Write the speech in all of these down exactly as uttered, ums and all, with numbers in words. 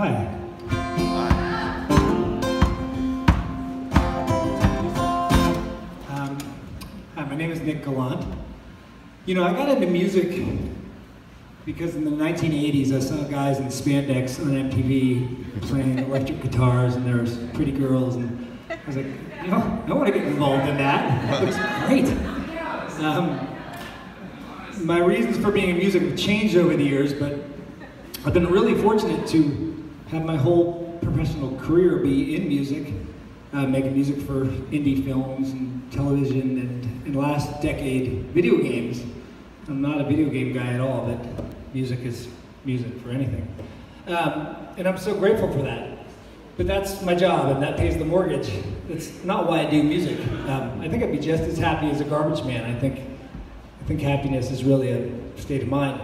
Hi. Um, hi, my name is Nick Gallant. You know, I got into music because in the nineteen eighties I saw guys in spandex on M T V playing electric guitars, and there was pretty girls, and I was like, you know, I want to get involved in that. That looks great. Um, my reasons for being in music have changed over the years, but I've been really fortunate to have my whole professional career be in music, uh, making music for indie films and television, and in the last decade, video games. I'm not a video game guy at all, but music is music for anything. Um, and I'm so grateful for that. But that's my job, and that pays the mortgage. That's not why I do music. Um, I think I'd be just as happy as a garbage man. I think, I think happiness is really a state of mind.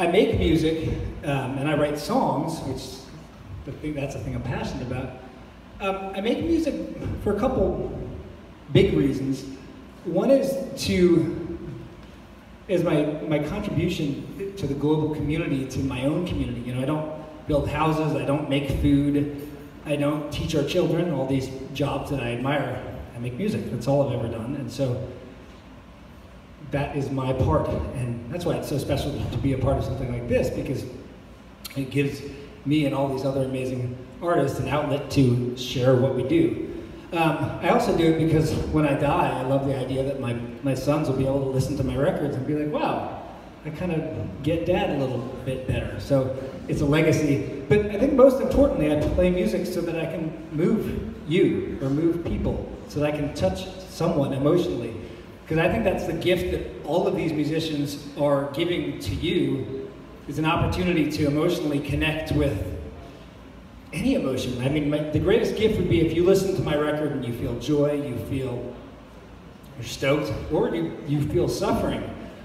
I make music, um, and I write songs, which the thing, that's the thing I'm passionate about. Um, I make music for a couple big reasons. One is to is my, my contribution to the global community, to my own community. You know, I don't build houses, I don't make food, I don't teach our children, all these jobs that I admire. I make music, that's all I've ever done. And so that is my part. And that's why it's so special to be a part of something like this, because it gives me and all these other amazing artists an outlet to share what we do. Um, I also do it because when I die, I love the idea that my, my sons will be able to listen to my records and be like, wow, I kind of get dad a little bit better. So it's a legacy. But I think most importantly, I play music so that I can move you or move people, so that I can touch someone emotionally. Because I think that's the gift that all of these musicians are giving to you, is an opportunity to emotionally connect with any emotion. I mean, my, the greatest gift would be if you listen to my record and you feel joy, you feel you're stoked, or you, you feel suffering.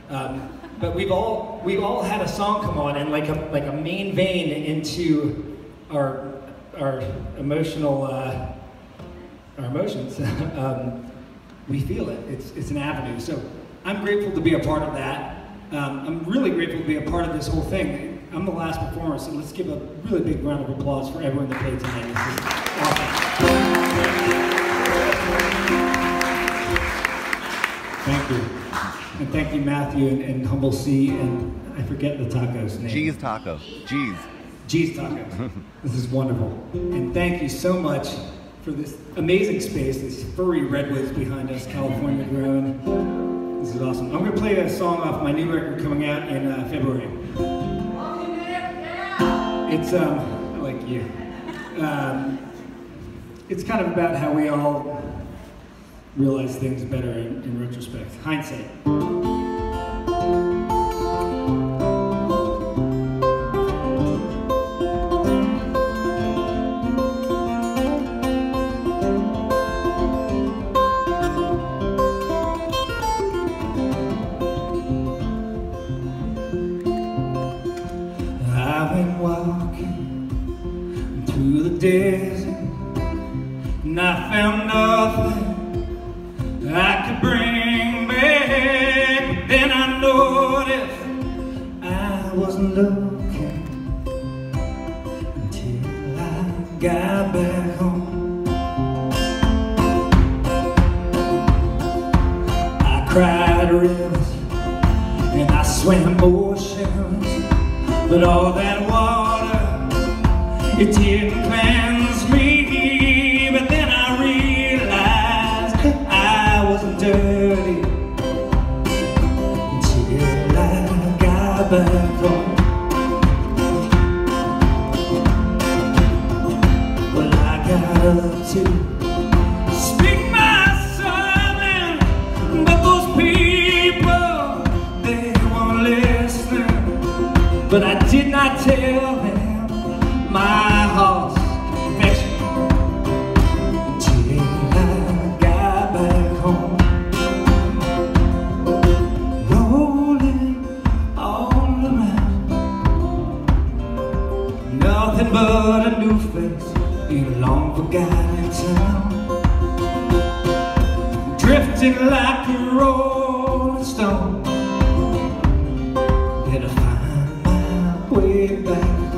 Um, but we've all, we've all had a song come on and like a, like a main vein into our, our emotional, uh, our emotions. um, we feel it, it's, it's an avenue. So I'm grateful to be a part of that. Um, I'm really grateful to be a part of this whole thing. I'm the last performer, so let's give a really big round of applause for everyone that played tonight. This is awesome. Thank you. And thank you, Matthew, and, and Humble C, and I forget the tacos name. Geez Tacos. Geez. Geez Tacos. This is wonderful. And thank you so much for this amazing space, these furry redwoods behind us, California grown. This is awesome. I'm going to play a song off my new record coming out in uh, February. It's, um, I like you. Um, it's kind of about how we all realize things better in, in retrospect. Hindsight. And I found nothing I could bring back. But then I noticed I wasn't looking until I got back home. I cried rivers and I swam oceans, but all that water, it didn't cleanse me. But then I realized I wasn't dirty until I got back home. Well, I got up to speak my sermon, but those people, they won't listen. But I did not tell them my heart's conviction until I got back home. Rolling all around, nothing but a new face in a long forgotten town. Drifting like a rolling stone, did I find my way back home?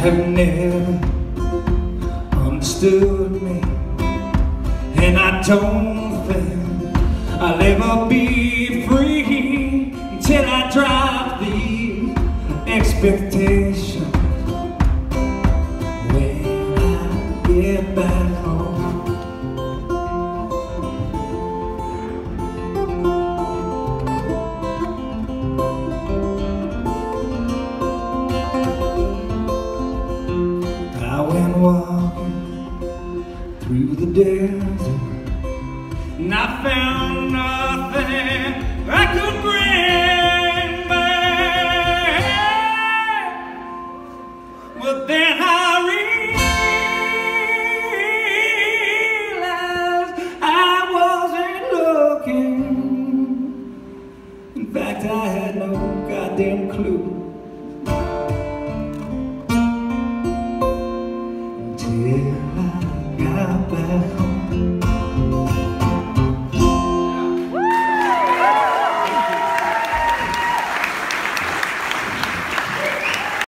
have never understood me, and I don't think I'll ever be free until I drop these expectations. When I get back through the desert, and I found nothing I could bring back. But then I realized I wasn't looking. In fact, I had no goddamn clue